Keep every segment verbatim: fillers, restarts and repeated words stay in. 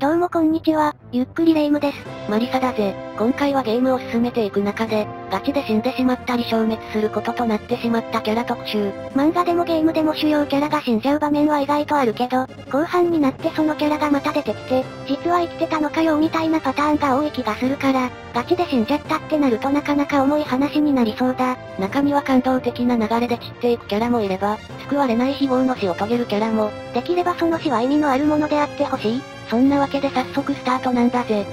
どうもこんにちは、ゆっくりレ夢ムです。マリサだぜ。今回はゲームを進めていく中で、ガチで死んでしまったり消滅することとなってしまったキャラ特集。漫画でもゲームでも主要キャラが死んじゃう場面は意外とあるけど、後半になってそのキャラがまた出てきて、実は生きてたのかよみたいなパターンが多い気がするから、ガチで死んじゃったってなるとなかなか重い話になりそうだ。中身は感動的な流れで散っていくキャラもいれば、救われない非業の死を遂げるキャラも、できればその死は意味のあるものであってほしい。そんなわけで早速スタートなんだぜ。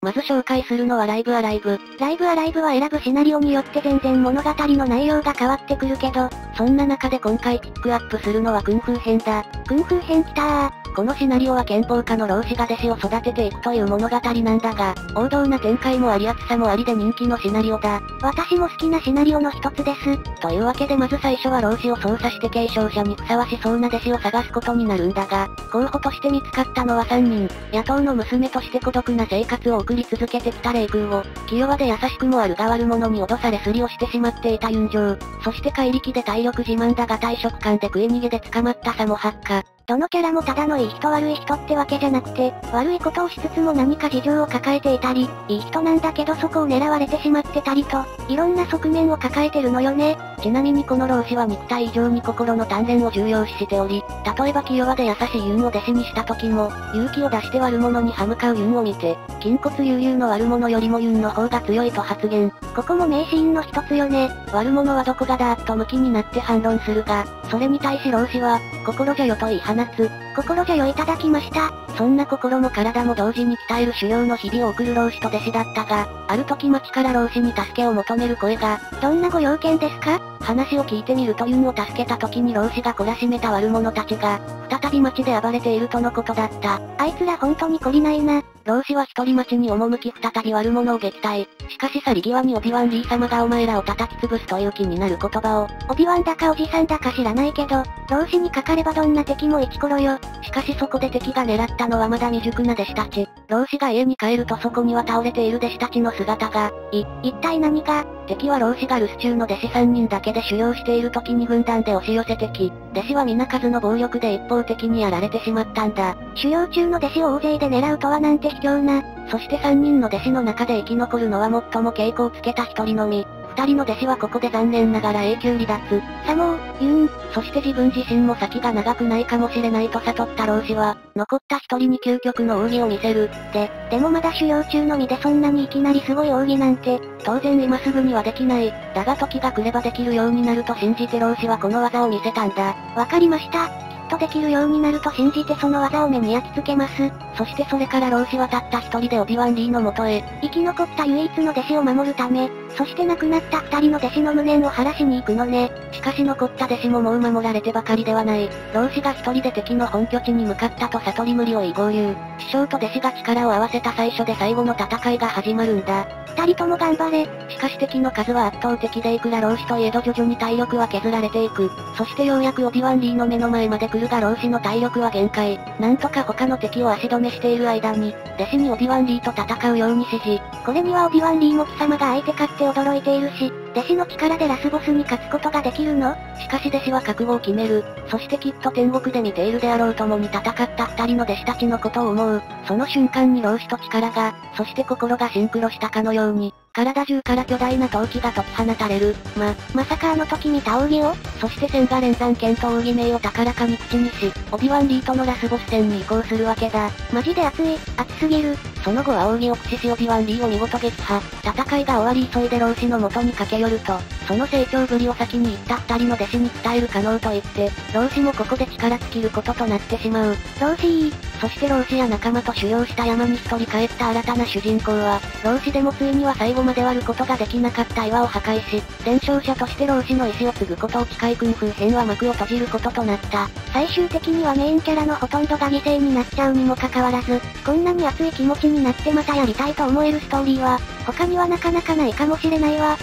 まず紹介するのはライブアライブ。ライブアライブは選ぶシナリオによって全然物語の内容が変わってくるけど、そんな中で今回ピックアップするのは君風編だ。君風編きたー。このシナリオは剣法家の老子が弟子を育てていくという物語なんだが、王道な展開もあり熱さもありで人気のシナリオだ。私も好きなシナリオの一つです。というわけでまず最初は老子を操作して継承者にふさわしそうな弟子を探すことになるんだが、候補として見つかったのはさんにん。野党の娘として孤独な生活を送り続けてきた冷宮を、気弱で優しくもあるが悪者に脅されすりをしてしまっていた雲上。そして怪力で体力自慢だが体食感で食い逃げで捕まった佐茂八花。どのキャラもただのいい人悪い人ってわけじゃなくて、悪いことをしつつも何か事情を抱えていたり、いい人なんだけどそこを狙われてしまってたりと、いろんな側面を抱えてるのよね。ちなみにこの老子は肉体以上に心の鍛錬を重要視しており、例えば気弱で優しいユンを弟子にした時も、勇気を出して悪者に歯向かうユンを見て、筋骨悠々の悪者よりもユンの方が強いと発言。ここも名シーンの一つよね。悪者はどこがだーっと向きになって反論するが、それに対し老子は、心じゃよと言い放つ。心じゃよいただきました。そんな心も体も同時に鍛える修行の日々を送る老子と弟子だったが、ある時町から老子に助けを求める声が。どんなご用件ですか？話を聞いてみるとユンを助けた時に老子が懲らしめた悪者たちが、再び町で暴れているとのことだった。あいつら本当に懲りないな。老子は一人町に赴き再び悪者を撃退。しかし去り際にオビワンリー様がお前らを叩き潰すという気になる言葉を。オビワンだかおじさんだか知らないけど、老子にかかればどんな敵もイチコロよ。しかしそこで敵が狙ったのはまだ未熟な弟子たち。老子が家に帰るとそこには倒れている弟子たちの姿が。い、一体何が？敵は老子が留守中の弟子さんにんだけで修行している時に軍団で押し寄せてき、弟子は皆数の暴力で一方的にやられてしまったんだ。修行中の弟子を大勢で狙うとはなんて卑怯な。そしてさんにんの弟子の中で生き残るのは最も稽古をつけたひとりのみ。ふたりの弟子はここで残念ながら永久離脱。さもう、ユン、そして自分自身も先が長くないかもしれないと悟った老子は、残ったひとりに究極の奥義を見せる。で、でもまだ修行中の身でそんなにいきなりすごい奥義なんて、当然今すぐにはできない。だが時が来ればできるようになると信じて老子はこの技を見せたんだ。わかりました。きっとできるようになると信じてその技を目に焼き付けます。そしてそれから老子はたった一人でオビワンリーの元へ。生き残った唯一の弟子を守るため、そして亡くなった二人の弟子の無念を晴らしに行くのね。しかし残った弟子ももう守られてばかりではない。老子が一人で敵の本拠地に向かったと悟り無理を言い合流。師匠と弟子が力を合わせた最初で最後の戦いが始まるんだ。二人とも頑張れ。しかし敵の数は圧倒的でいくら老子といえど徐々に体力は削られていく。そしてようやくオビワンリーの目の前まで来るが老子の体力は限界。なんとか他の敵を足止めしている間に、弟子にオビワンリーと戦うように指示。これにはオビワンリーも貴様が相手勝って驚いているし、弟子の力でラスボスに勝つことができるの？しかし弟子は覚悟を決める。そしてきっと天国で見ているであろう共に戦った二人の弟子たちのことを思う。その瞬間に老子と力が、そして心がシンクロしたかのように、体中から巨大な闘気が解き放たれる。ま、まさかあの時見た奥義を？そして千賀連山剣と奥義名を高らかに口にし、オビワンリーとのラスボス戦に移行するわけだ。マジで熱い、熱すぎる。その後は奥義を駆使しオビワンリーを見事撃破。戦いが終わり急いで老子の元に駆け寄ると、その成長ぶりを先に言った二人の弟子に伝える可能と言って、老子もここで力尽きることとなってしまう。老子、そして老子や仲間と修行した山に一人帰った新たな主人公は、老子でもついには最後まで割ることができなかった岩を破壊し、伝承者として老子の意志を継ぐことを誓い君風編は幕を閉じることとなった。最終的にはメインキャラのほとんどが犠牲になっちゃうにもかかわらず、こんなに熱い気持ちになってまたやりたいと思えるストーリーは、他にはなかなかないかもしれないわ。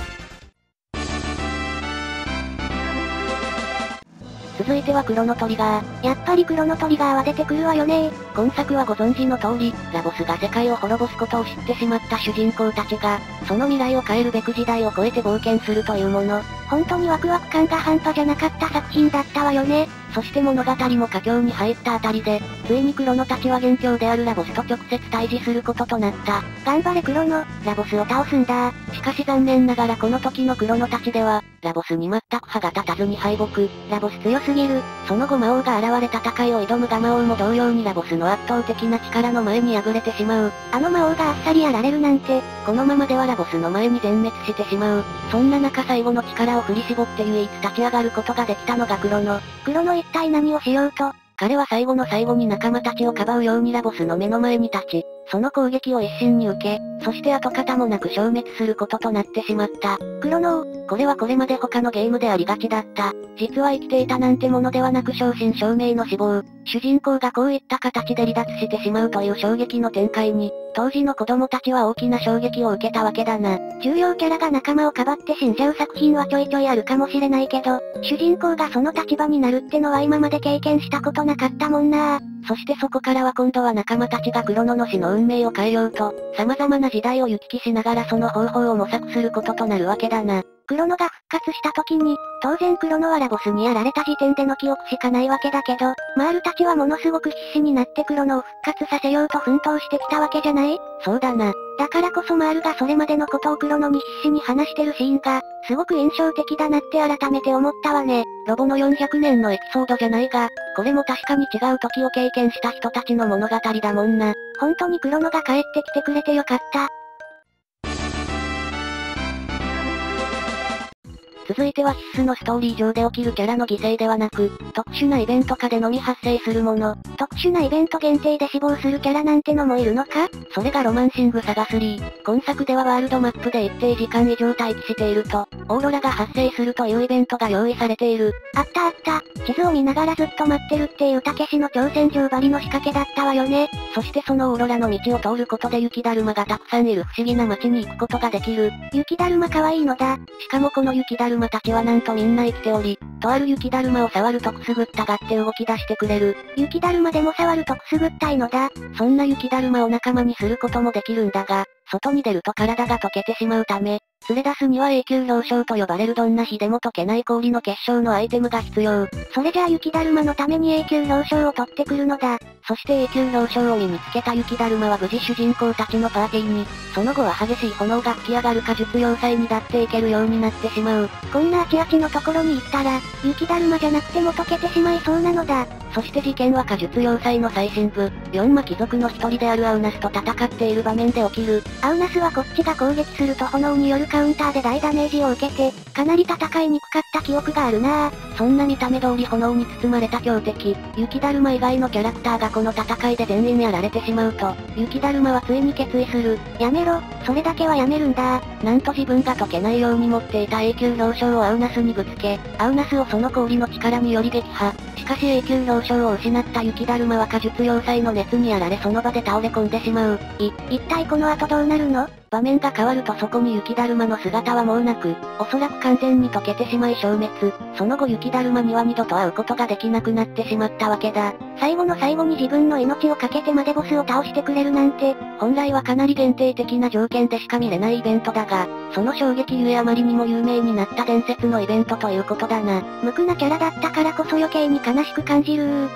続いてはクロノトリガー。やっぱりクロノトリガーは出てくるわよねー。今作はご存知の通り、ラボスが世界を滅ぼすことを知ってしまった主人公たちが、その未来を変えるべく時代を超えて冒険するというもの。本当にワクワク感が半端じゃなかった作品だったわよね。そして物語も佳境に入ったあたりで、ついにクロノたちは元凶であるラボスと直接対峙することとなった。頑張れクロノ、ラボスを倒すんだ。しかし残念ながらこの時のクロノたちでは、ラボスに全く歯が立たずに敗北。ラボス強すぎる。その後魔王が現れ戦いを挑むが魔王も同様にラボスの圧倒的な力の前に敗れてしまう。あの魔王があっさりやられるなんて、このままではラボスの前に全滅してしまう。そんな中最後の力を振り絞って唯一立ち上がることができたのがクロノ。クロノ一体何をしようと、彼は最後の最後に仲間たちをかばうようにラボスの目の前に立ち、その攻撃を一身に受け、そして跡形もなく消滅することとなってしまった。クロノー、これはこれまで他のゲームでありがちだった。実は生きていたなんてものではなく正真正銘の死亡。主人公がこういった形で離脱してしまうという衝撃の展開に、当時の子供たちは大きな衝撃を受けたわけだな。重要キャラが仲間をかばって死んじゃう作品はちょいちょいあるかもしれないけど、主人公がその立場になるってのは今まで経験したことなかったもんな。そしてそこからは今度は仲間たちがクロノの死の運命を変えようと、様々な時代を行き来しながらその方法を模索することとなるわけだな。クロノが復活した時に、当然クロノはラボスにやられた時点での記憶しかないわけだけど、マールたちはものすごく必死になってクロノを復活させようと奮闘してきたわけじゃない？そうだな。だからこそマールがそれまでのことをクロノに必死に話してるシーンが、すごく印象的だなって改めて思ったわね。ロボのよんひゃくねんのエピソードじゃないが、これも確かに違う時を経験した人たちの物語だもんな。本当にクロノが帰ってきてくれてよかった。続いては必須のストーリー上で起きるキャラの犠牲ではなく、特殊なイベント下でのみ発生するもの。特殊なイベント限定で死亡するキャラなんてのもいるのか？それがロマンシングサガスリー。今作ではワールドマップで一定時間以上待機していると、オーロラが発生するというイベントが用意されている。あったあった。地図を見ながらずっと待ってるっていうたけしの挑戦状ばりの仕掛けだったわよね。そしてそのオーロラの道を通ることで雪だるまがたくさんいる不思議な街に行くことができる。雪だるま可愛いのだ。しかもこの雪だるまたちはなんとみんな生きており、とある雪だるまを触るとくすぐったがって動き出してくれる。雪だるまでも触るとくすぐったいのだ。そんな雪だるまを仲間にすることもできるんだが、外に出ると体が溶けてしまうため、連れ出すには永久氷晶と呼ばれるどんな日でも溶けない氷の結晶のアイテムが必要。それじゃあ雪だるまのために永久氷晶を取ってくるのだ。そして永久氷晶を身につけた雪だるまは無事主人公たちのパーティーに、その後は激しい炎が噴き上がる果実要塞にだっていけるようになってしまう。こんなアチアチのところに行ったら、雪だるまじゃなくても溶けてしまいそうなのだ。そして事件は果実要塞の最深部、四魔貴族の一人であるアウナスと戦っている場面で起きる。アウナスはこっちが攻撃すると炎によるカウンターで大ダメージを受けて、かなり戦いにくかった記憶があるなぁ。そんな見た目通り炎に包まれた強敵、雪だるま以外のキャラクターがこの戦いで全員やられてしまうと、雪だるまはついに決意する。やめろ、それだけはやめるんだ。なんと自分が溶けないように持っていた永久氷晶をアウナスにぶつけ、アウナスをその氷の力により撃破。しかし永久氷晶を失った雪だるまは果実要塞の熱にやられその場で倒れ込んでしまう。い、一体この後どうなるの？場面が変わるとそこに雪だるまの姿はもうなく、おそらく完全に溶けてしまい消滅。その後雪だるまには二度と会うことができなくなってしまったわけだ。最後の最後に自分の命をかけてまでボスを倒してくれるなんて、本来はかなり限定的な条件でしか見れないイベントだが、その衝撃ゆえあまりにも有名になった伝説のイベントということだな。無垢なキャラだったからこそ余計に悲しく感じるー。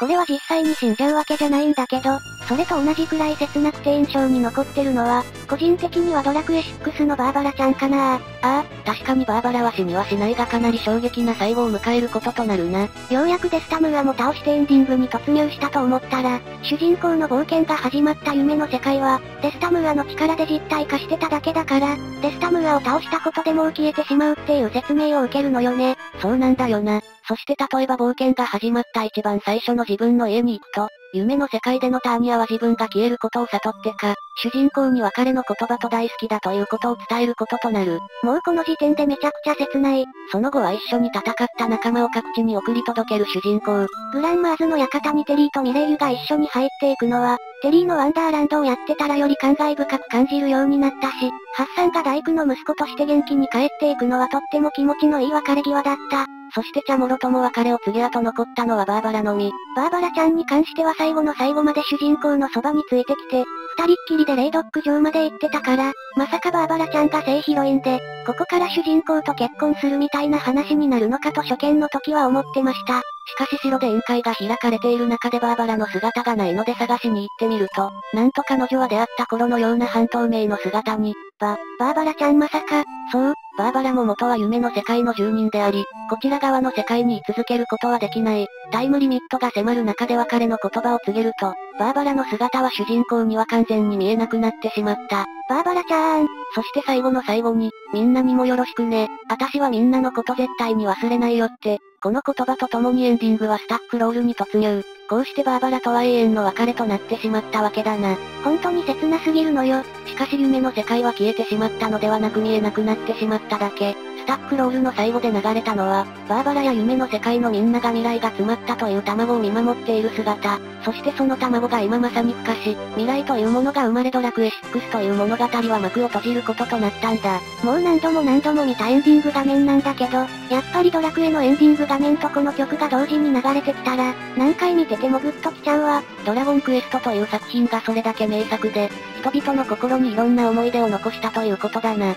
これは実際に死んじゃうわけじゃないんだけど、それと同じくらい切なくて印象に残ってるのは、個人的にはドラクエシックスのバーバラちゃんかなぁ。ああ、確かにバーバラは死にはしないがかなり衝撃な最後を迎えることとなるな。ようやくデスタムーアも倒してエンディングに突入したと思ったら、主人公の冒険が始まった夢の世界は、デスタムーアの力で実体化してただけだから、デスタムーアを倒したことでもう消えてしまうっていう説明を受けるのよね。そうなんだよな。そして例えば冒険が始まった一番最初の自分の家に行くと、夢の世界でのターニアは自分が消えることを悟ってか、主人公に別れの言葉と大好きだということを伝えることとなる。もうこの時点でめちゃくちゃ切ない。その後は一緒に戦った仲間を各地に送り届ける主人公。グランマーズの館にテリーとミレイユが一緒に入っていくのは、テリーのワンダーランドをやってたらより感慨深く感じるようになったし、ハッサンが大工の息子として元気に帰っていくのはとっても気持ちのいい別れ際だった。そしてチャモロとも別れを告げ後残ったのはバーバラのみ。バーバラちゃんに関しては最後の最後まで主人公のそばについてきて、二人っきりでレイドック城まで行ってたから、まさかバーバラちゃんが正ヒロインで、ここから主人公と結婚するみたいな話になるのかと初見の時は思ってました。しかし城で委員会が開かれている中でバーバラの姿がないので探しに行ってみると、なんと彼女は出会った頃のような半透明の姿に、バ、バーバラちゃんまさか、そう、バーバラも元は夢の世界の住人であり、こちら側の世界に居続けることはできない。タイムリミットが迫る中で別れの言葉を告げると、バーバラの姿は主人公には完全に見えなくなってしまった。バーバラちゃーん。そして最後の最後に、みんなにもよろしくね。私はみんなのこと絶対に忘れないよって、この言葉と共にエンディングはスタッフロールに突入。こうしてバーバラとは永遠の別れとなってしまったわけだな。本当に切なすぎるのよ。しかし夢の世界は消えてしまったのではなく見えなくなってしまっただけ。スタッフロールの最後で流れたのは、バーバラや夢の世界のみんなが未来が詰まったという卵を見守っている姿。そしてその卵が今まさに孵化し、未来というものが生まれドラクエシックスという物語は幕を閉じることとなったんだ。もう何度も何度も見たエンディング画面なんだけど、やっぱりドラクエのエンディング画面とこの曲が同時に流れてきたら、何回見ててもグッときちゃうわ。ドラゴンクエストという作品がそれだけ名作で、人々の心にいろんな思い出を残したということだな。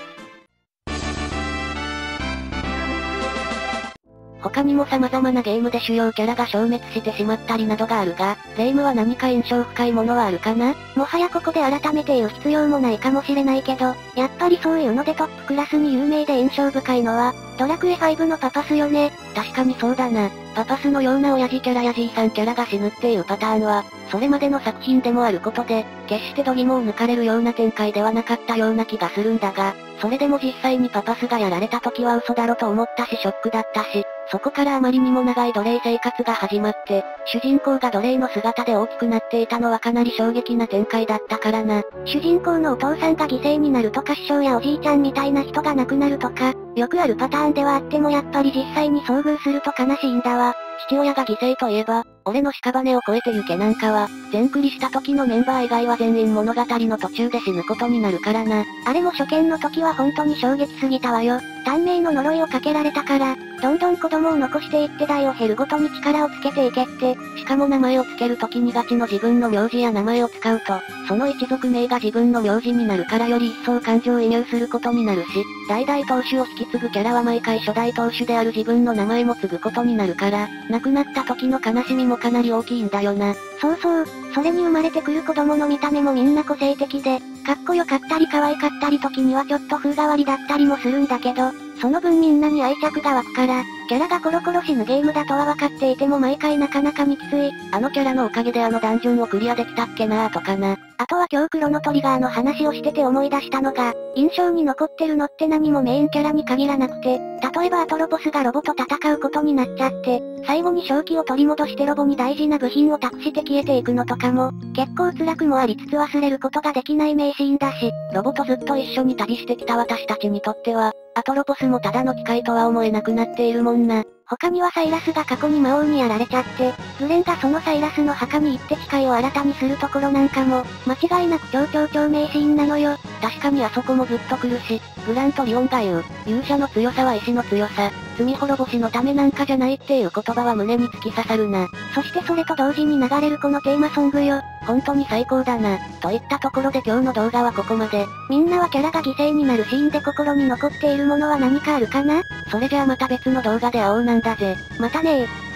他にも様々なゲームで主要キャラが消滅してしまったりなどがあるが、レイムは何か印象深いものはあるかな？もはやここで改めて言う必要もないかもしれないけど、やっぱりそういうのでトップクラスに有名で印象深いのは、ドラクエファイブのパパスよね。確かにそうだな。パパスのような親父キャラやじいさんキャラが死ぬっていうパターンは、それまでの作品でもあることで、決して度肝を抜かれるような展開ではなかったような気がするんだが、それでも実際にパパスがやられた時は嘘だろと思ったしショックだったし、そこからあまりにも長い奴隷生活が始まって、主人公が奴隷の姿で大きくなっていたのはかなり衝撃な展開だったからな。主人公のお父さんが犠牲になるとか師匠やおじいちゃんみたいな人が亡くなるとか、よくあるパターンではあってもやっぱり実際に遭遇すると悲しいんだわ。父親が犠牲といえば、俺の屍を越えて行けなんかは、全クリした時のメンバー以外は全員物語の途中で死ぬことになるからな。あれも初見の時は本当に衝撃すぎたわよ。短命の呪いをかけられたから、どんどん子供を残していって代を減るごとに力をつけていけって。しかも名前をつける時にガチの自分の名字や名前を使うと、その一族名が自分の名字になるからより一層感情移入することになるし、代々当主を引き継ぐキャラは毎回初代当主である自分の名前も継ぐことになるから、亡くなった時の悲しみもかなり大きいんだよな。そうそう。それに生まれてくる子供の見た目もみんな個性的で、かっこよかったり可愛かったり時にはちょっと風変わりだったりもするんだけど、その分みんなに愛着が湧くから、キャラがコロコロ死ぬゲームだとは分かっていても毎回なかなかにきつい。あのキャラのおかげであのダンジョンをクリアできたっけなぁとかな。あとは今日クロノトリガーの話をしてて思い出したのが、印象に残ってるのって何もメインキャラに限らなくて、例えばアトロボスがロボと戦うことになっちゃって、最後に正気を取り戻してロボに大事な部品を託して消えていくのとかも、結構辛くもありつつ忘れることができない名シーンだし、ロボとずっと一緒に旅してきた私たちにとっては、アトロポスもただの機械とは思えなくなっているもんな。他にはサイラスが過去に魔王にやられちゃって、グレンがそのサイラスの墓に行って機械を新たにするところなんかも、間違いなく超超超名シーンなのよ。確かにあそこもグッとくるし、グラントリオンが言う、勇者の強さは意志の強さ、罪滅ぼしのためなんかじゃないっていう言葉は胸に突き刺さるな。そしてそれと同時に流れるこのテーマソングよ。本当に最高だな。といったところで今日の動画はここまで。みんなはキャラが犠牲になるシーンで心に残っているものは何かあるかな？それじゃあまた別の動画で会おうなんだぜ。またねー。